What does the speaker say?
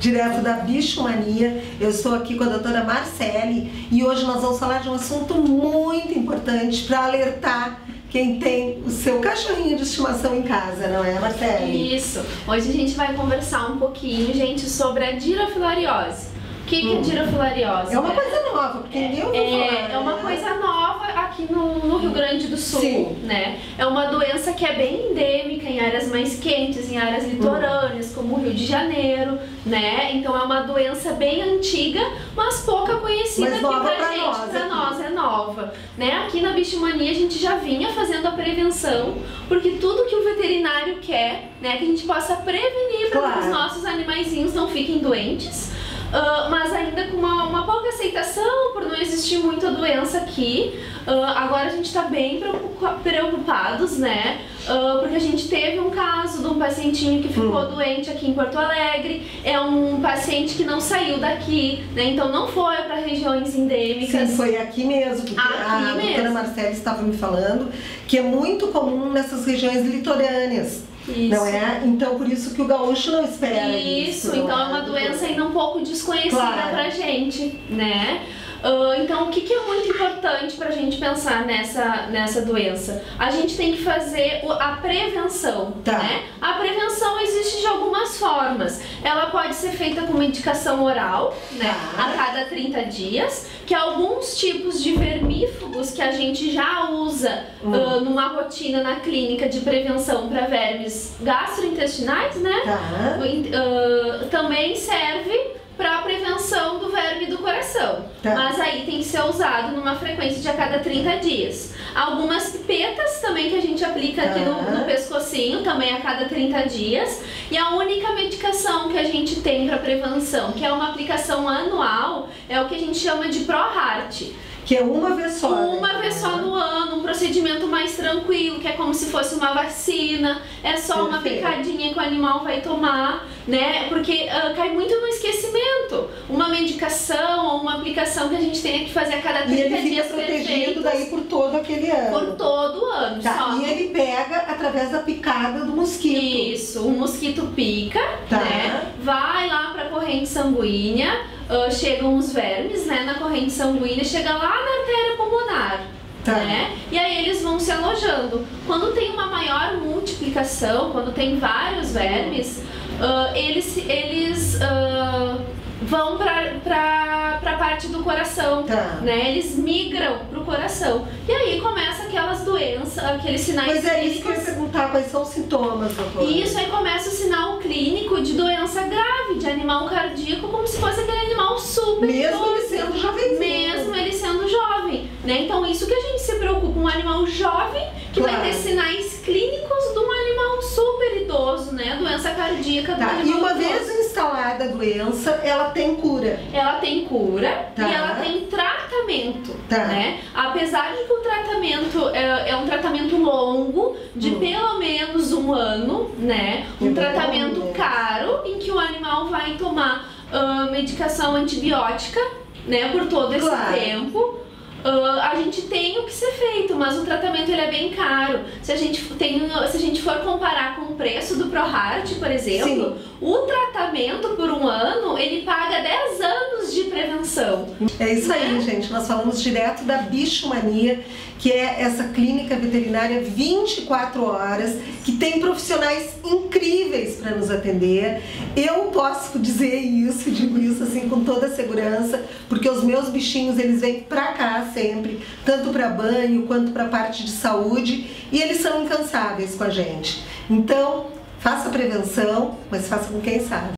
Direto da Bichomania, eu estou aqui com a doutora Marcele e hoje nós vamos falar de um assunto muito importante para alertar quem tem o seu cachorrinho de estimação em casa, não é, Marcele? Isso! Hoje a gente vai conversar um pouquinho, gente, sobre a dirofilariose. O que é dirofilariose? É uma coisa nova, porque ninguém ouviu falar, né? É uma coisa nova aqui no Rio Grande do Sul, sim, né? É uma doença que é bem endêmica em áreas mais quentes, em áreas litorâneas, como o Rio de Janeiro, né? Então é uma doença bem antiga, mas pouca conhecida, mas nova aqui pra gente, pra nós é nova, né? Aqui na Bichomania a gente já vinha fazendo a prevenção, porque tudo que o veterinário quer, né, que a gente possa prevenir para que os nossos animaizinhos não fiquem doentes. Mas ainda com uma pouca aceitação, por não existir muita doença aqui. Agora a gente está bem preocupados, né? Porque a gente teve um caso de um pacientinho que ficou doente aqui em Porto Alegre. É um paciente que não saiu daqui, né? Então não foi para regiões endêmicas. Sim, foi aqui mesmo. Porque a doutora Marcele estava me falando que é muito comum nessas regiões litorâneas. Isso. Não é? Então por isso que o gaúcho não espera isso. Isso, então é uma doença ainda um pouco desconhecida pra gente, né? Então o que é muito importante pra gente pensar nessa doença? A gente tem que fazer a prevenção, né? A prevenção existe de algumas formas. Ela pode ser feita com medicação oral, né? A cada 30 dias, que alguns tipos de vermífugos que a gente já usa numa rotina na clínica de prevenção para vermes gastrointestinais, né? Também serve para a prevenção do verme do coração, mas aí tem que ser usado numa frequência de a cada 30 dias. Algumas pipetas também que a gente aplica aqui no pescocinho, também a cada 30 dias. E a única medicação que a gente tem para prevenção, que é uma aplicação anual, é o que a gente chama de ProHeart. Que é uma vez só. Uma vez só no ano, um procedimento mais tranquilo, que é como se fosse uma vacina, é só uma picadinha que o animal vai tomar, né? Porque cai muito no esquecimento. Uma medicação ou uma aplicação que a gente tem que fazer a cada 30 dias. E ele fica protegido daí por todo aquele ano. Por todo o ano, só. E ele pega através da picada do mosquito. Isso, o mosquito pica, né? Vai lá pra corrente sanguínea. Chegam os vermes, né, na corrente sanguínea, chega lá na artéria pulmonar, né, e aí eles vão se alojando. Quando tem uma maior multiplicação, quando tem vários vermes, eles vão pra parte do coração, né, eles migram pro coração. E aí começa aquelas doenças, aqueles sinais clínicos. Mas é isso que eu ia perguntar, quais são os sintomas, doutora? E isso aí começa o sinal clínico de doença grave, de animal cardíaco, como se fosse aquele animal super mesmo ele sendo jovem, né? Então isso que a gente se preocupa, um animal jovem que vai ter sinais clínicos de um animal super idoso, né? Doença cardíaca do animal idoso. E uma vez instalada a doença, ela tem cura. Ela tem cura e ela tem tratamento, né? Apesar de que o tratamento é um tratamento longo, de pelo menos um ano, né? Um tratamento caro, em que o animal vai tomar medicação antibiótica, né? Por todo esse tempo. A gente tem o que ser feito, mas o tratamento ele é bem caro. Se a gente for comparar com o preço do ProHeart, por exemplo, o tratamento por um ano, ele paga 10 anos de prevenção. É isso aí, gente. Nós falamos direto da Bichomania, que é essa clínica veterinária 24 horas, que tem profissionais incríveis para nos atender. Eu posso dizer isso, digo isso assim com toda segurança, porque os meus bichinhos, eles vêm pra cá sempre, tanto para banho quanto para parte de saúde, e eles são incansáveis com a gente. Então, faça prevenção, mas faça com quem sabe.